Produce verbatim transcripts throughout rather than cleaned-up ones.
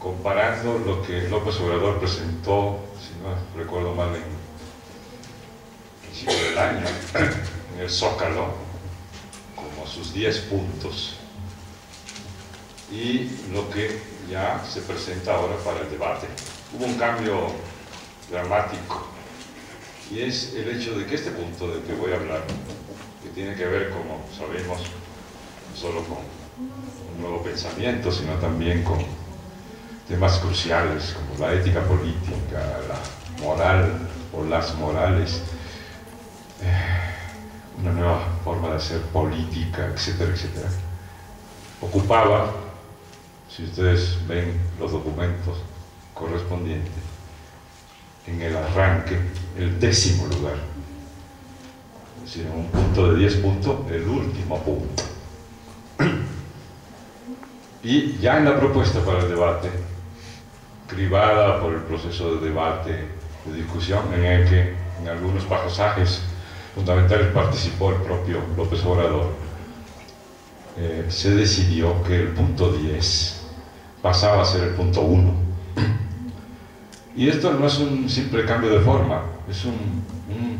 Comparando lo que López Obrador presentó, si no recuerdo mal, en principio del año, en el Zócalo, como sus diez puntos, y lo que ya se presenta ahora para el debate. Hubo un cambio dramático, y es el hecho de que este punto del que voy a hablar, que tiene que ver, como sabemos, no solo con un nuevo pensamiento, sino también con temas cruciales como la ética política, la moral o las morales, una nueva forma de hacer política, etcétera, etcétera, ocupaba, si ustedes ven los documentos correspondientes, en el arranque, el décimo lugar. Es decir, en un punto de diez puntos, el último punto. Y ya en la propuesta para el debate, cribada por el proceso de debate, de discusión, en el que en algunos pasajes fundamentales participó el propio López Obrador, eh, se decidió que el punto diez pasaba a ser el punto uno. Y esto no es un simple cambio de forma, es un, un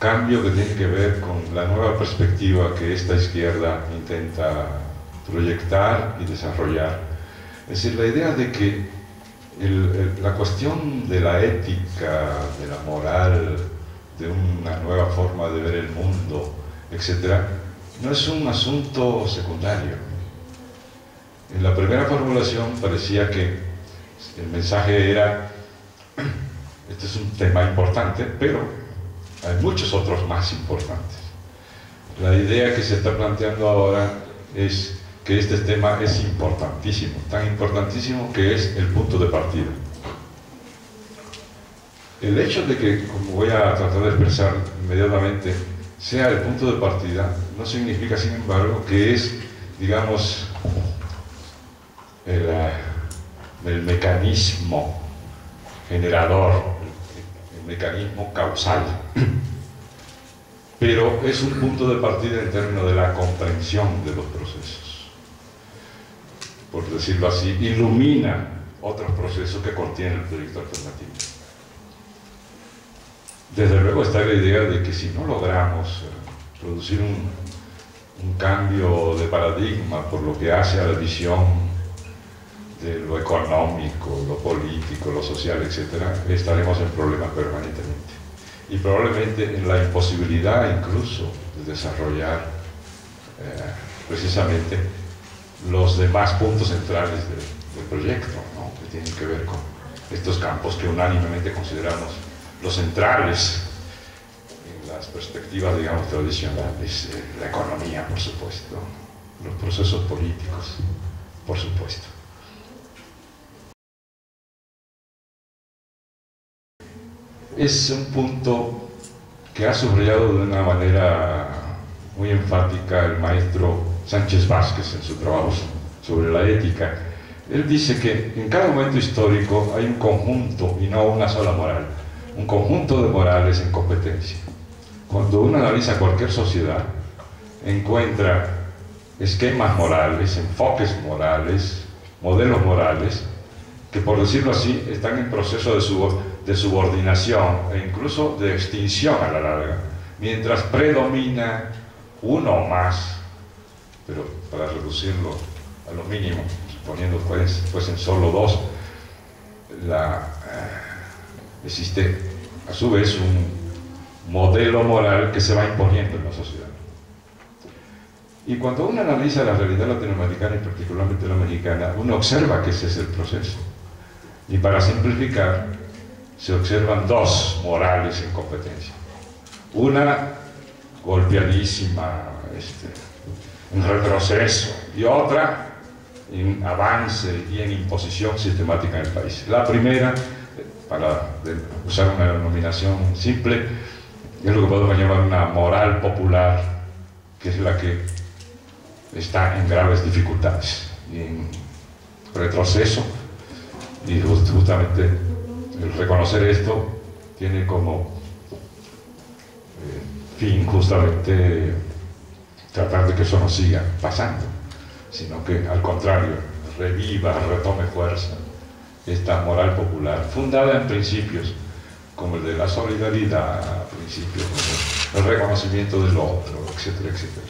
cambio que tiene que ver con la nueva perspectiva que esta izquierda intenta proyectar y desarrollar. Es decir, la idea de que el, el, la cuestión de la ética, de la moral, de una nueva forma de ver el mundo, etcétera, no es un asunto secundario. En la primera formulación parecía que el mensaje era: este es un tema importante, pero hay muchos otros más importantes. La idea que se está planteando ahora es que este tema es importantísimo, tan importantísimo que es el punto de partida. El hecho de que, como voy a tratar de expresar inmediatamente, sea el punto de partida, no significa, sin embargo, que es, digamos, el, el mecanismo generador, el, el mecanismo causal. Pero es un punto de partida en términos de la comprensión de los procesos. Por decirlo así, ilumina otros procesos que contiene el proyecto alternativo. Desde luego está la idea de que si no logramos producir un, un cambio de paradigma por lo que hace a la visión de lo económico, lo político, lo social, etcétera, estaremos en problemas permanentemente. Y probablemente en la imposibilidad incluso de desarrollar eh, precisamente los demás puntos centrales de, del proyecto, ¿no?, que tienen que ver con estos campos que unánimemente consideramos los centrales en las perspectivas, digamos, tradicionales, eh, la economía, por supuesto, los procesos políticos, por supuesto. Es un punto que ha subrayado de una manera muy enfática el maestro Sánchez Vázquez en su trabajo sobre la ética. Él dice que en cada momento histórico hay un conjunto y no una sola moral, un conjunto de morales en competencia. Cuando uno analiza cualquier sociedad, encuentra esquemas morales, enfoques morales, modelos morales, que, por decirlo así, están en proceso de subordinación, de subordinación e incluso de extinción a la larga, mientras predomina uno o más, pero para reducirlo a lo mínimo, suponiendo que fuesen solo dos, la, eh, existe a su vez un modelo moral que se va imponiendo en la sociedad. Y cuando uno analiza la realidad latinoamericana y particularmente la mexicana, uno observa que ese es el proceso. Y para simplificar, se observan dos morales en competencia. Una golpeadísima, este, en retroceso, y otra en avance y en imposición sistemática en el país. La primera, para usar una denominación simple, es lo que podemos llamar una moral popular, que es la que está en graves dificultades, en retroceso, y justamente el reconocer esto tiene como eh, fin justamente tratar de que eso no siga pasando, sino que al contrario reviva, retome fuerza esta moral popular fundada en principios como el de la solidaridad, principios como el reconocimiento del otro, etcétera, etcétera.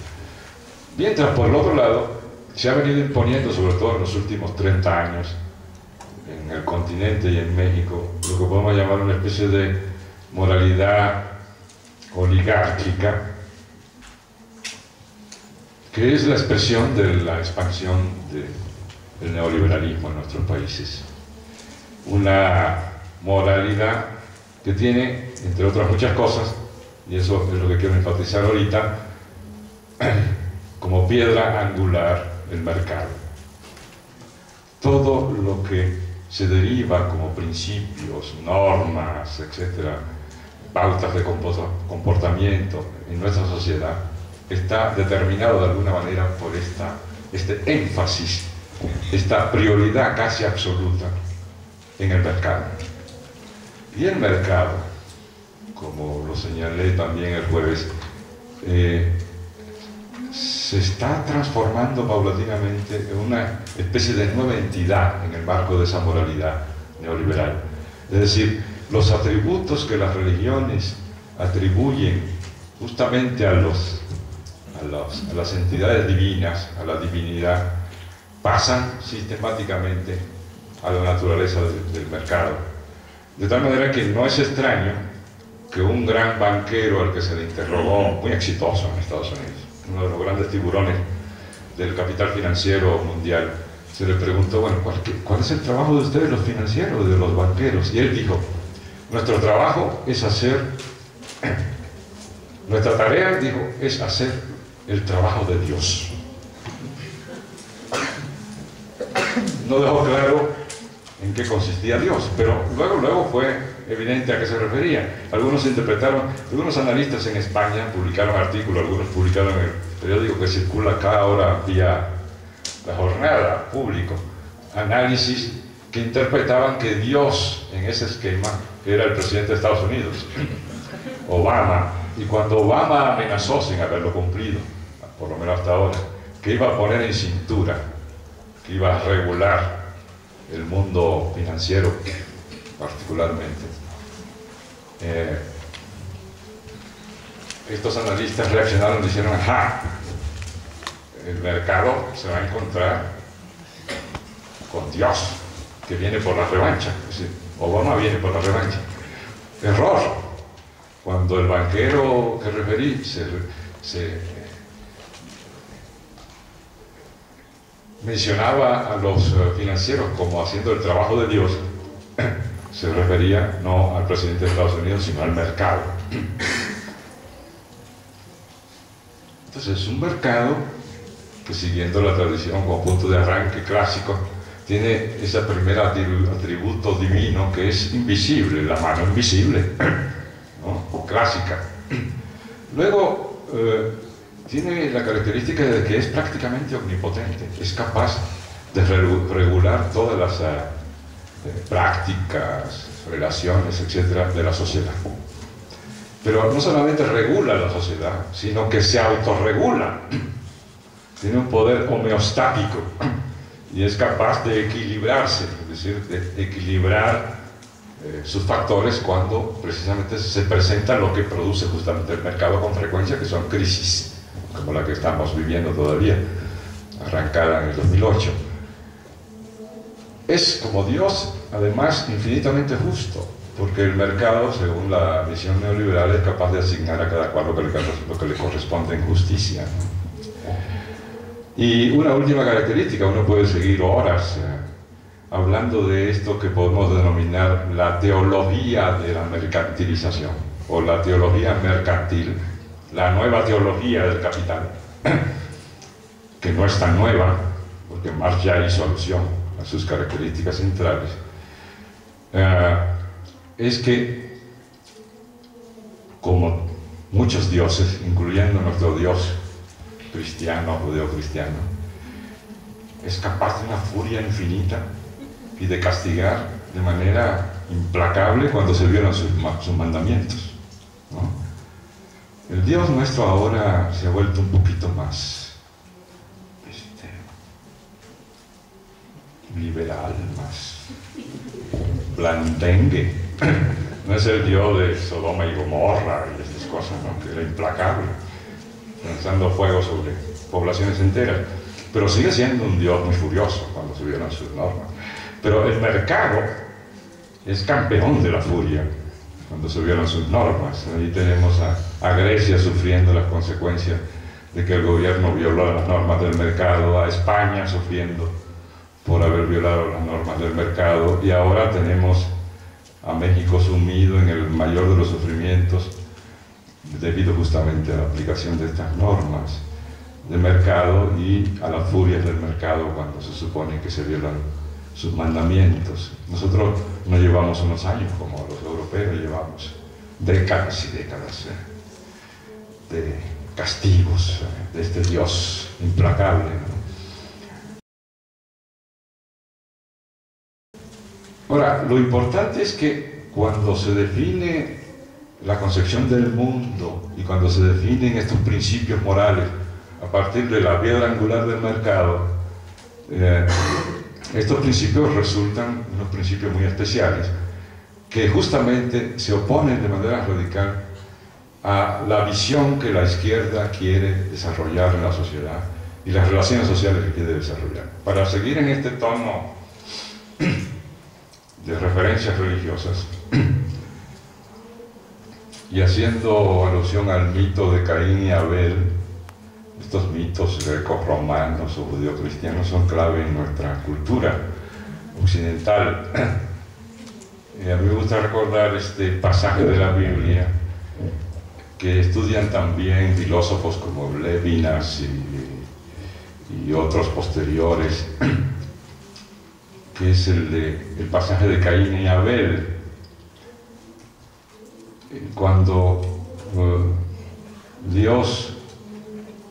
Mientras por el otro lado se ha venido imponiendo, sobre todo en los últimos treinta años en el continente y en México, lo que podemos llamar una especie de moralidad oligárquica, que es la expresión de la expansión de, del neoliberalismo en nuestros países. Una moralidad que tiene, entre otras muchas cosas, y eso es lo que quiero enfatizar ahorita, como piedra angular el mercado. Todo lo que se deriva como principios, normas, etcétera, pautas de comportamiento en nuestra sociedad, está determinado de alguna manera por esta, este énfasis, esta prioridad casi absoluta en el mercado. Y el mercado, como lo señalé también el jueves, eh, se está transformando paulatinamente en una especie de nueva entidad en el marco de esa moralidad neoliberal. Es decir, los atributos que las religiones atribuyen justamente a los A, los, a las entidades divinas, a la divinidad, pasan sistemáticamente a la naturaleza de, del mercado. De tal manera que no es extraño que un gran banquero al que se le interrogó, muy exitoso en Estados Unidos, uno de los grandes tiburones del capital financiero mundial, se le preguntó, bueno, ¿cuál, cuál es el trabajo de ustedes, los financieros, de los banqueros? Y él dijo, nuestro trabajo es hacer, nuestra tarea, dijo, es hacer el trabajo de Dios. No dejó claro en qué consistía Dios, pero luego, luego fue evidente a qué se refería. Algunos interpretaron, algunos analistas en España publicaron artículos, algunos publicaron en el periódico que circula acá ahora vía La Jornada, Público, análisis que interpretaban que Dios en ese esquema era el presidente de Estados Unidos, Obama. Y cuando Obama amenazó, sin haberlo cumplido, por lo menos hasta ahora, que iba a poner en cintura, que iba a regular el mundo financiero particularmente, eh, estos analistas reaccionaron y dijeron, ajá, el mercado se va a encontrar con Dios, que viene por la revancha. Es decir, Obama viene por la revancha. Error. Cuando el banquero que referí se, se mencionaba a los financieros como haciendo el trabajo de Dios, se refería no al presidente de Estados Unidos, sino al mercado. Entonces es un mercado que, siguiendo la tradición como punto de arranque clásico, tiene ese primer atributo divino que es invisible, la mano invisible, clásica. Luego eh, tiene la característica de que es prácticamente omnipotente, es capaz de regular todas las eh, prácticas, relaciones, etcétera, de la sociedad. Pero no solamente regula la sociedad, sino que se autorregula. Tiene un poder homeostático y es capaz de equilibrarse, es decir, de equilibrar sus factores cuando precisamente se presenta lo que produce justamente el mercado con frecuencia, que son crisis como la que estamos viviendo todavía, arrancada en el dos mil ocho. es como Dios, además infinitamente justo, porque el mercado, según la visión neoliberal, es capaz de asignar a cada cual lo que le, lo que le corresponde en justicia. Y una última característica, uno puede seguir horas hablando de esto que podemos denominar la teología de la mercantilización, o la teología mercantil, la nueva teología del capital, que no es tan nueva, porque Marx ya hizo alusión a sus características centrales. Eh, es que, como muchos dioses, incluyendo nuestro dios cristiano, judeocristiano, es capaz de una furia infinita y de castigar de manera implacable cuando se violan sus, sus mandamientos, ¿no? El Dios nuestro ahora se ha vuelto un poquito más este, liberal, más blandengue. No es el Dios de Sodoma y Gomorra y estas cosas, ¿no?, que era implacable, lanzando fuego sobre poblaciones enteras. Pero sigue siendo un Dios muy furioso cuando se violan sus normas. Pero el mercado es campeón de la furia cuando se violan sus normas. Ahí tenemos a, a Grecia sufriendo las consecuencias de que el gobierno violó las normas del mercado, a España sufriendo por haber violado las normas del mercado, y ahora tenemos a México sumido en el mayor de los sufrimientos debido justamente a la aplicación de estas normas de mercado y a las furias del mercado cuando se supone que se violan sus mandamientos. Nosotros no llevamos unos años como los europeos, llevamos décadas y décadas de castigos de este Dios implacable, ¿no? Ahora, lo importante es que cuando se define la concepción del mundo y cuando se definen estos principios morales a partir de la piedra angular del mercado, eh, estos principios resultan unos principios muy especiales que justamente se oponen de manera radical a la visión que la izquierda quiere desarrollar en la sociedad y las relaciones sociales que quiere desarrollar. Para seguir en este tono de referencias religiosas y haciendo alusión al mito de Caín y Abel, estos mitos greco-romanos o judeocristianos son clave en nuestra cultura occidental. Eh, a mí me gusta recordar este pasaje de la Biblia que estudian también filósofos como Levinas y, y otros posteriores, que es el, de, el pasaje de Caín y Abel, cuando eh, Dios,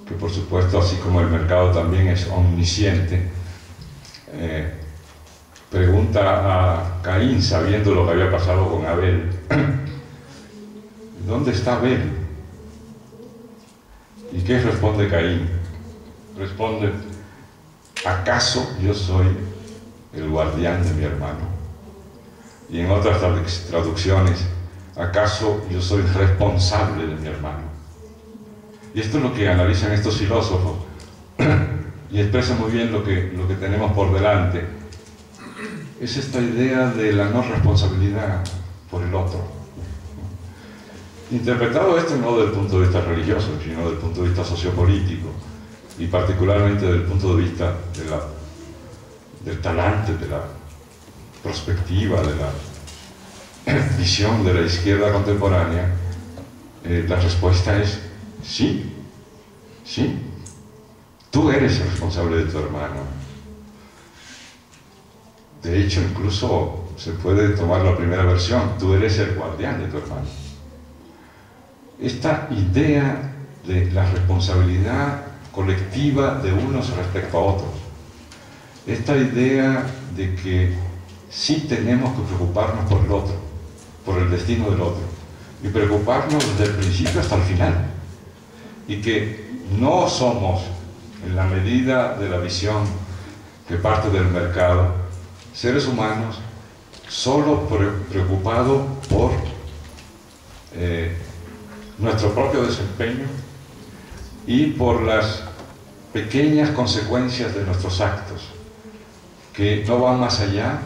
que por supuesto, así como el mercado también es omnisciente, eh, pregunta a Caín, sabiendo lo que había pasado con Abel, ¿dónde está Abel? ¿Y qué responde Caín? Responde, ¿acaso yo soy el guardián de mi hermano? Y en otras traducciones, ¿acaso yo soy responsable de mi hermano? Y esto es lo que analizan estos filósofos y expresan muy bien lo que, lo que tenemos por delante. Es esta idea de la no responsabilidad por el otro. Interpretado esto no desde el punto de vista religioso, sino desde el punto de vista sociopolítico y particularmente desde el punto de vista de la, del talante, de la perspectiva, de la visión de la izquierda contemporánea, eh, la respuesta es sí, sí, tú eres el responsable de tu hermano. De hecho, incluso se puede tomar la primera versión, tú eres el guardián de tu hermano. Esta idea de la responsabilidad colectiva de unos respecto a otros, esta idea de que sí tenemos que preocuparnos por el otro, por el destino del otro, y preocuparnos desde el principio hasta el final, y que no somos, en la medida de la visión que parte del mercado, seres humanos solo preocupados por eh, nuestro propio desempeño y por las pequeñas consecuencias de nuestros actos, que no van más allá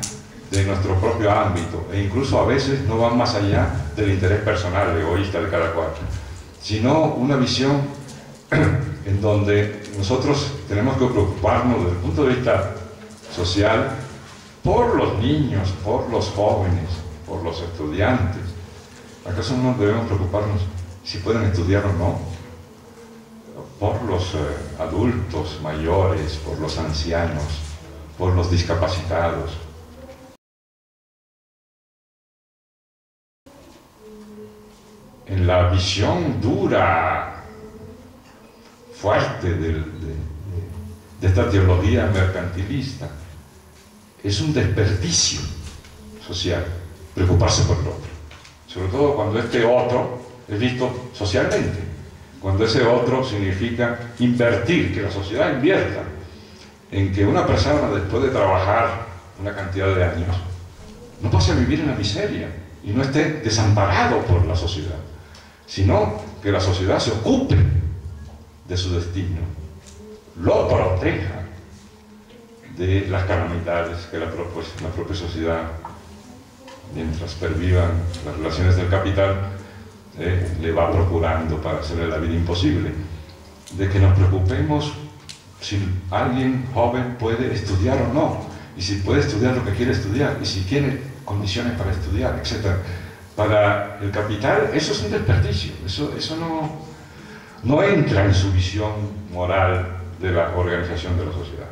de nuestro propio ámbito, e incluso a veces no van más allá del interés personal, egoísta de cada cual, sino una visión en donde nosotros tenemos que preocuparnos desde el punto de vista social por los niños, por los jóvenes, por los estudiantes. ¿Acaso no debemos preocuparnos si pueden estudiar o no? Por los eh, adultos mayores, por los ancianos, por los discapacitados. En la visión dura, fuerte de, de, de esta teología mercantilista, es un desperdicio social preocuparse por el otro, sobre todo cuando este otro es visto socialmente, cuando ese otro significa invertir, que la sociedad invierta en que una persona, después de trabajar una cantidad de años, no pase a vivir en la miseria y no esté desamparado por la sociedad, sino que la sociedad se ocupe de su destino, lo proteja de las calamidades que la propia, la propia sociedad, mientras pervivan las relaciones del capital, eh, le va procurando para hacerle la vida imposible. De que nos preocupemos si alguien joven puede estudiar o no, y si puede estudiar lo que quiere estudiar, y si tiene condiciones para estudiar, etcétera. Para el capital eso es un desperdicio, eso, eso no, no entra en su visión moral de la organización de la sociedad.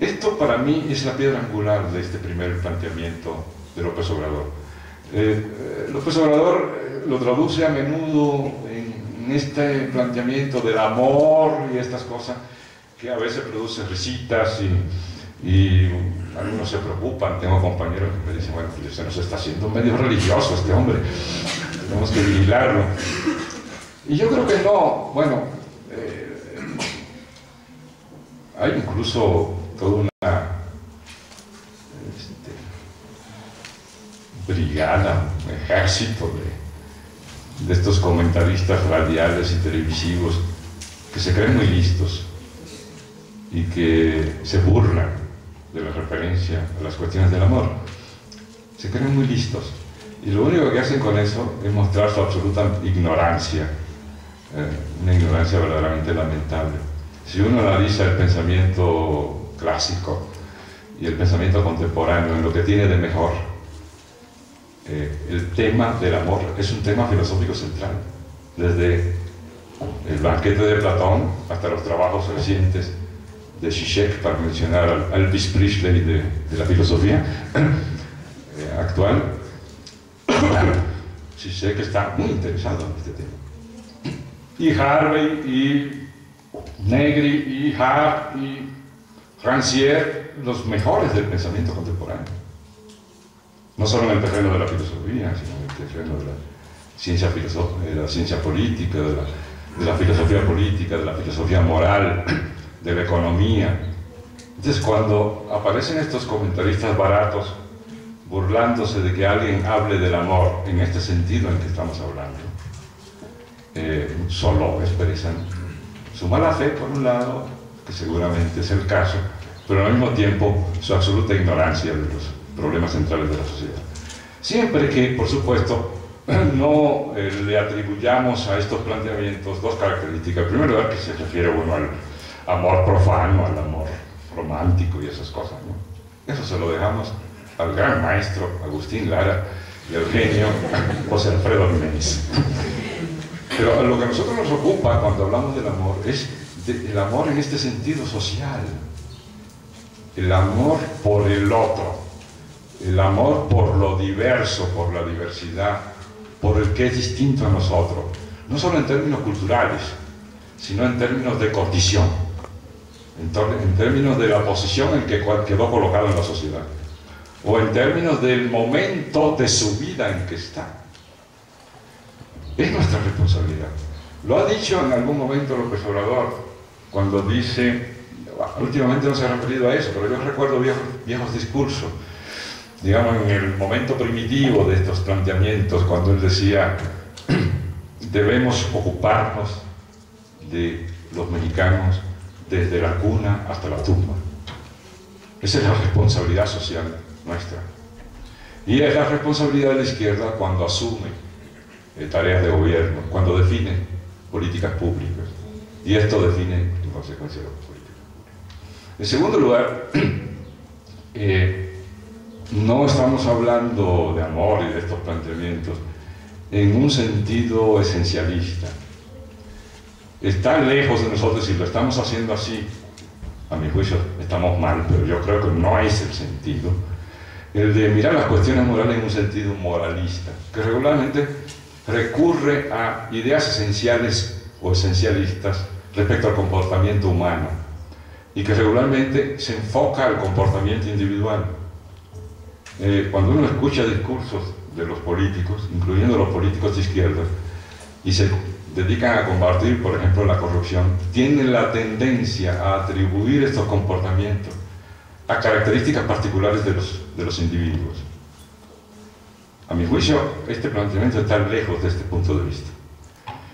Esto para mí es la piedra angular de este primer planteamiento de López Obrador. Eh, López Obrador lo traduce a menudo en, en este planteamiento del amor y estas cosas que a veces produce risitas y, y algunos se preocupan. Tengo compañeros que me dicen, bueno, se nos está haciendo medio religioso este hombre, tenemos que vigilarlo. Y yo creo que no, bueno, eh, hay incluso toda una este, brigada, un ejército de, de estos comentaristas radiales y televisivos que se creen muy listos y que se burlan de la referencia a las cuestiones del amor. Se creen muy listos y lo único que hacen con eso es mostrar su absoluta ignorancia, eh, una ignorancia verdaderamente lamentable. Si uno analiza el pensamiento clásico y el pensamiento contemporáneo en lo que tiene de mejor, eh, el tema del amor es un tema filosófico central, desde el banquete de Platón hasta los trabajos recientes de Zizek, para mencionar al Elvis Presley de, de la filosofía eh, actual. Zizek está muy interesado en este tema, y Harvey y Negri y Hart y Rancière, los mejores del pensamiento contemporáneo, no solo en el terreno de la filosofía, sino en el terreno de la ciencia, de la ciencia política, de la, de la filosofía política, de la filosofía moral, de la economía. Entonces, cuando aparecen estos comentaristas baratos burlándose de que alguien hable del amor en este sentido en que estamos hablando, eh, solo expresan su mala fe, por un lado, que seguramente es el caso, pero al mismo tiempo su absoluta ignorancia de los problemas centrales de la sociedad. Siempre que, por supuesto, no eh, le atribuyamos a estos planteamientos dos características. En primer lugar, que se refiere, bueno, al amor profano, al amor romántico y esas cosas, ¿no? Eso se lo dejamos al gran maestro Agustín Lara y al genio José Alfredo Jiménez. Pero lo que a nosotros nos ocupa cuando hablamos del amor es De, el amor en este sentido social, el amor por el otro, el amor por lo diverso, por la diversidad, por el que es distinto a nosotros, no solo en términos culturales, sino en términos de condición, en, en términos de la posición en que quedó colocado en la sociedad, o en términos del momento de su vida en que está. Es nuestra responsabilidad. Lo ha dicho en algún momento López Obrador, cuando dice, últimamente no se ha referido a eso, pero yo recuerdo viejos, viejos discursos, digamos en el momento primitivo de estos planteamientos, cuando él decía, debemos ocuparnos de los mexicanos, desde la cuna hasta la tumba. Esa es la responsabilidad social nuestra. Y es la responsabilidad de la izquierda cuando asume eh, tareas de gobierno, cuando define políticas públicas. Y esto define, en consecuencia, las políticas públicas. En segundo lugar, eh, no estamos hablando de amor y de estos planteamientos en un sentido esencialista. Está lejos de nosotros, si lo estamos haciendo así, a mi juicio estamos mal, pero yo creo que no es el sentido, el de mirar las cuestiones morales en un sentido moralista, que regularmente recurre a ideas esenciales o esencialistas respecto al comportamiento humano, y que regularmente se enfoca al comportamiento individual. Eh, cuando uno escucha discursos de los políticos, incluyendo los políticos de izquierda, y se dedican a combatir, por ejemplo, la corrupción, tienen la tendencia a atribuir estos comportamientos a características particulares de los, de los individuos. A mi juicio, este planteamiento está lejos de este punto de vista.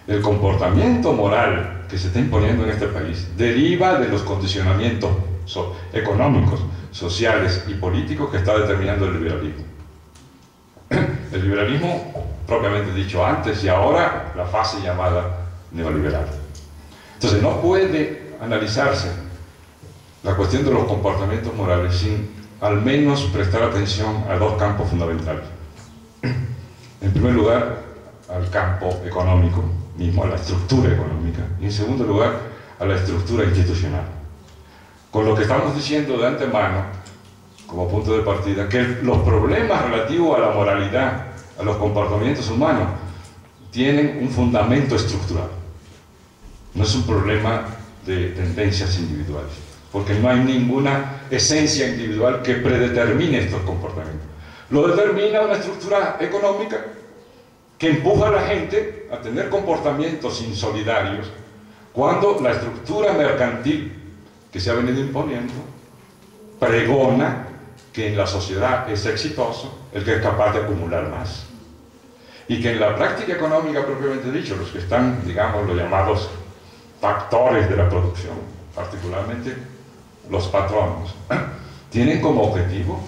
El comportamiento moral que se está imponiendo en este país deriva de los condicionamientos so- económicos, sociales y políticos que está determinando el liberalismo. El liberalismo, propiamente dicho antes, y ahora la fase llamada neoliberal. Entonces no puede analizarse la cuestión de los comportamientos morales sin al menos prestar atención a dos campos fundamentales. En primer lugar, al campo económico mismo, a la estructura económica, y en segundo lugar, a la estructura institucional. Con lo que estamos diciendo de antemano, como punto de partida, que los problemas relativos a la moralidad, a los comportamientos humanos, tienen un fundamento estructural. No es un problema de tendencias individuales, porque no hay ninguna esencia individual que predetermine estos comportamientos. Lo determina una estructura económica que empuja a la gente a tener comportamientos insolidarios, cuando la estructura mercantil que se ha venido imponiendo pregona que en la sociedad es exitoso el que es capaz de acumular más, y que en la práctica económica propiamente dicho, los que están, digamos, los llamados factores de la producción, particularmente los patronos, tienen como objetivo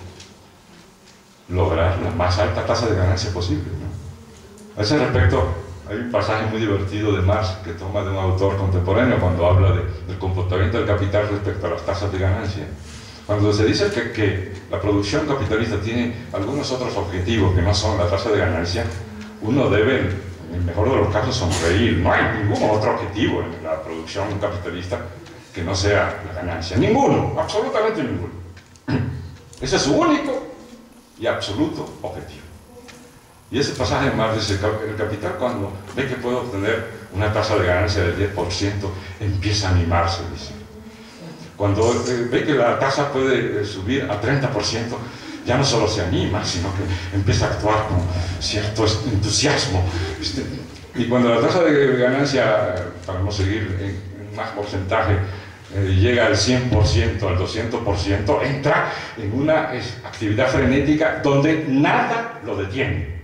lograr la más alta tasa de ganancia posible, ¿no? A ese respecto hay un pasaje muy divertido de Marx que toma de un autor contemporáneo cuando habla de, del comportamiento del capital respecto a las tasas de ganancia. Cuando se dice que, que la producción capitalista tiene algunos otros objetivos que no son la tasa de ganancia, uno debe, en el mejor de los casos, sonreír. No hay ningún otro objetivo en la producción capitalista que no sea la ganancia. Ninguno, absolutamente ninguno. Ese es su único y absoluto objetivo. Y ese pasaje más dice, el capital, cuando ve que puede obtener una tasa de ganancia del diez por ciento, empieza a animarse, dice. Cuando ve que la tasa puede subir a treinta por ciento, ya no solo se anima, sino que empieza a actuar con cierto entusiasmo. Y cuando la tasa de ganancia, para no seguir en más porcentaje, llega al cien por ciento, al doscientos por ciento, entra en una actividad frenética donde nada lo detiene.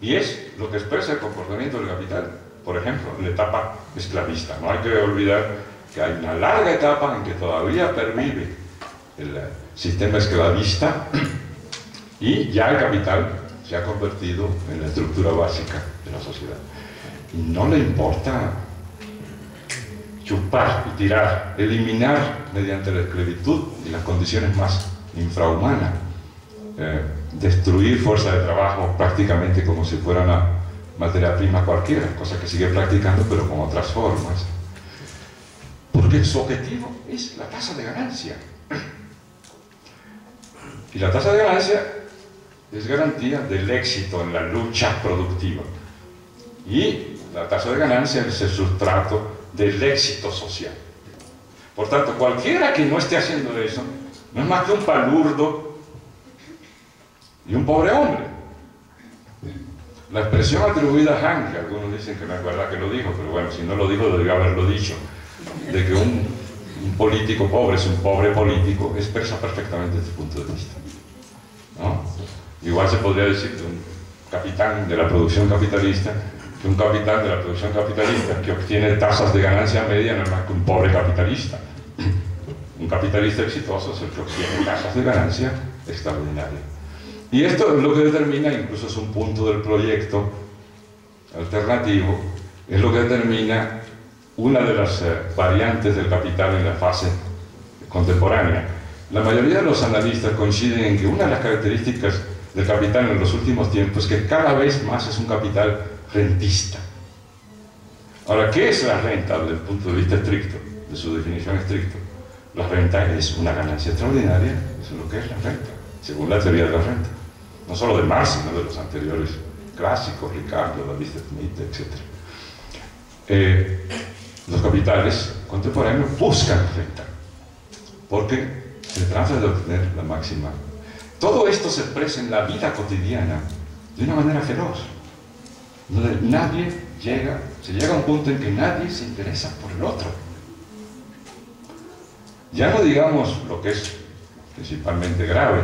Y es lo que expresa el comportamiento del capital, por ejemplo, en la etapa esclavista. No hay que olvidar que hay una larga etapa en que todavía pervive el sistema esclavista y ya el capital se ha convertido en la estructura básica de la sociedad. Y no le importa chupar y tirar, eliminar mediante la esclavitud y las condiciones más infrahumanas, eh, destruir fuerza de trabajo prácticamente como si fuera una materia prima cualquiera, cosa que sigue practicando pero con otras formas. Porque su objetivo es la tasa de ganancia. Y la tasa de ganancia es garantía del éxito en la lucha productiva. Y la tasa de ganancia es el sustrato del éxito social. Por tanto, cualquiera que no esté haciendo eso, no es más que un palurdo y un pobre hombre. La expresión atribuida a Hanke, algunos dicen que no es verdad que lo dijo, pero bueno, si no lo dijo, debió haberlo dicho, de que un, un político pobre es un pobre político, expresa perfectamente este punto de vista, ¿no? Igual se podría decir de un capitán de la producción capitalista, que un capitán de la producción capitalista que obtiene tasas de ganancia media no es más que un pobre capitalista, capitalista exitoso se obtiene cajas de ganancia extraordinaria. Y esto es lo que determina, incluso es un punto del proyecto alternativo, es lo que determina una de las variantes del capital en la fase contemporánea. La mayoría de los analistas coinciden en que una de las características del capital en los últimos tiempos es que cada vez más es un capital rentista. Ahora, ¿qué es la renta desde el punto de vista estricto, de su definición estricta? La renta es una ganancia extraordinaria, eso es lo que es la renta, según la teoría de la renta, no solo de Marx, sino de los anteriores clásicos, Ricardo, David Smith, etcétera. Eh, los capitales contemporáneos buscan renta, porque se trata de obtener la máxima. Todo esto se expresa en la vida cotidiana de una manera feroz, donde nadie llega, se llega a un punto en que nadie se interesa por el otro. Ya no digamos lo que es principalmente grave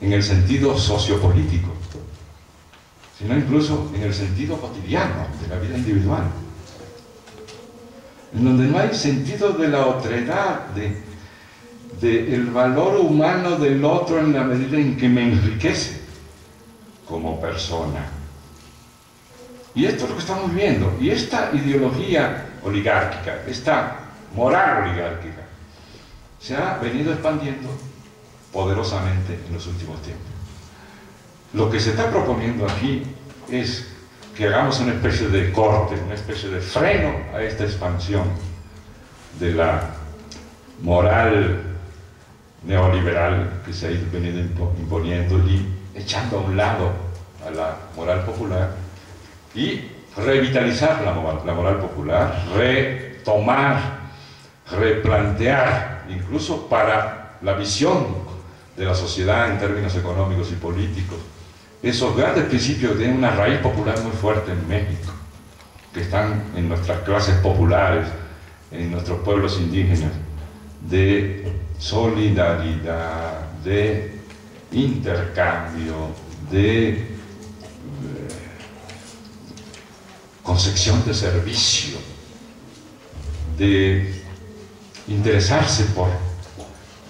en el sentido sociopolítico, sino incluso en el sentido cotidiano de la vida individual, en donde no hay sentido de la otredad, de, de el valor humano del otro en la medida en que me enriquece como persona. Y esto es lo que estamos viendo, y esta ideología oligárquica, esta moral oligárquica, se ha venido expandiendo poderosamente en los últimos tiempos. Lo que se está proponiendo aquí es que hagamos una especie de corte, una especie de freno a esta expansión de la moral neoliberal que se ha ido venido imponiendo y echando a un lado a la moral popular, y revitalizar la moral, la moral popular, retomar, replantear, incluso para la visión de la sociedad en términos económicos y políticos, esos grandes principios que tienen una raíz popular muy fuerte en México, que están en nuestras clases populares, en nuestros pueblos indígenas, de solidaridad, de intercambio, de eh, concepción de servicio, de interesarse por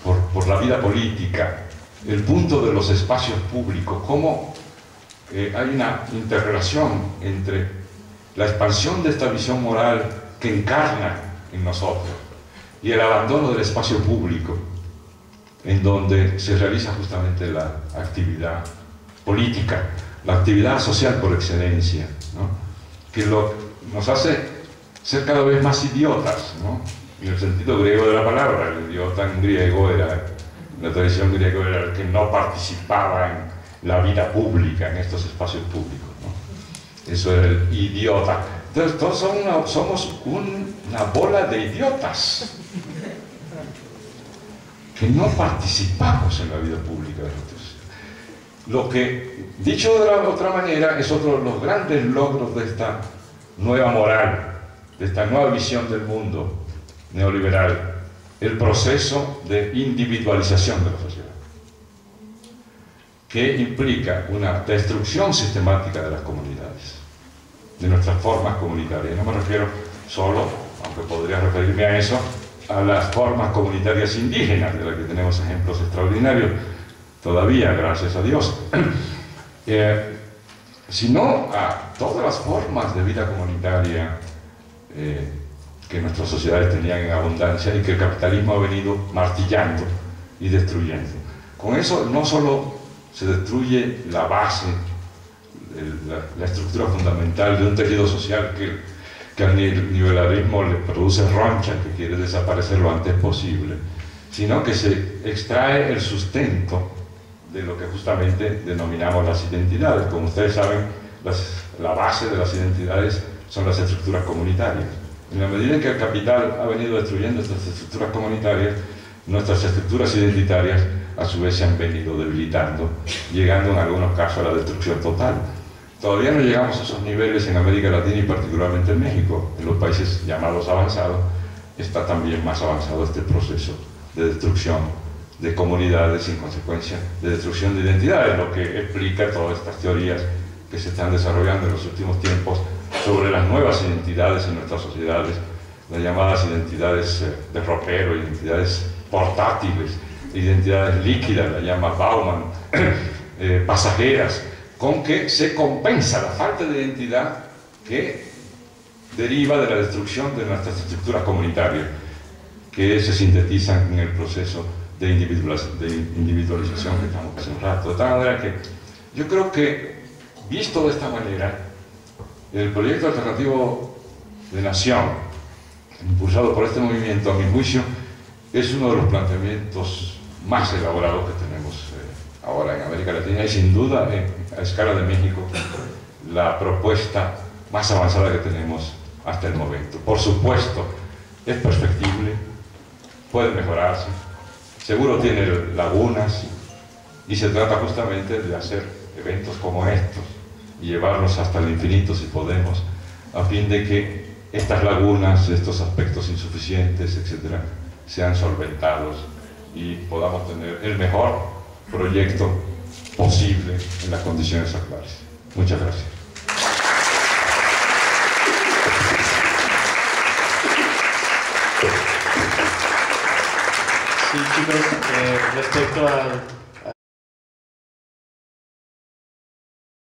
Por, por la vida política, el punto de los espacios públicos, cómo eh, hay una interrelación entre la expansión de esta visión moral que encarna en nosotros y el abandono del espacio público, en donde se realiza justamente la actividad política, la actividad social por excelencia, ¿no? Que lo, nos hace ser cada vez más idiotas, ¿no? En el sentido griego de la palabra, el idiota en griego era, la tradición griega era el que no participaba en la vida pública, en estos espacios públicos, ¿no? Eso era el idiota. Entonces todos son una, somos un, una bola de idiotas que no participamos en la vida pública de nosotros. Lo que, dicho de la otra manera, es otro de los grandes logros de esta nueva moral, de esta nueva visión del mundo neoliberal, el proceso de individualización de la sociedad, que implica una destrucción sistemática de las comunidades, de nuestras formas comunitarias. No me refiero solo, aunque podría referirme a eso, a las formas comunitarias indígenas, de las que tenemos ejemplos extraordinarios todavía, gracias a Dios, eh, sino a todas las formas de vida comunitaria eh, que nuestras sociedades tenían en abundancia y que el capitalismo ha venido martillando y destruyendo. Con eso no solo se destruye la base, el, la, la estructura fundamental de un tejido social que, que al neoliberalismo le produce roncha, que quiere desaparecer lo antes posible, sino que se extrae el sustento de lo que justamente denominamos las identidades. Como ustedes saben, las, la base de las identidades son las estructuras comunitarias. En la medida en que el capital ha venido destruyendo estas estructuras comunitarias, nuestras estructuras identitarias a su vez se han venido debilitando, llegando en algunos casos a la destrucción total. Todavía no llegamos a esos niveles en América Latina y particularmente en México. En los países llamados avanzados está también más avanzado este proceso de destrucción de comunidades y, en consecuencia, de destrucción de identidades, lo que explica todas estas teorías que se están desarrollando en los últimos tiempos sobre las nuevas identidades en nuestras sociedades, las llamadas identidades de ropero, identidades portátiles, identidades líquidas, la llama Bauman, eh, pasajeras, con que se compensa la falta de identidad que deriva de la destrucción de nuestras estructuras comunitarias, que se sintetizan en el proceso de individualización, de individualización que estamos presentando. De tal manera que yo creo que, visto de esta manera, el proyecto alternativo de nación impulsado por este movimiento, a mi juicio, es uno de los planteamientos más elaborados que tenemos eh, ahora en América Latina y sin duda eh, a escala de México la propuesta más avanzada que tenemos hasta el momento. Por supuesto, es perfectible, puede mejorarse, seguro tiene lagunas y se trata justamente de hacer eventos como estos y llevarlos hasta el infinito si podemos, a fin de que estas lagunas, estos aspectos insuficientes, etcétera, sean solventados y podamos tener el mejor proyecto posible en las condiciones actuales. Muchas gracias. Sí, chicos, eh, respecto al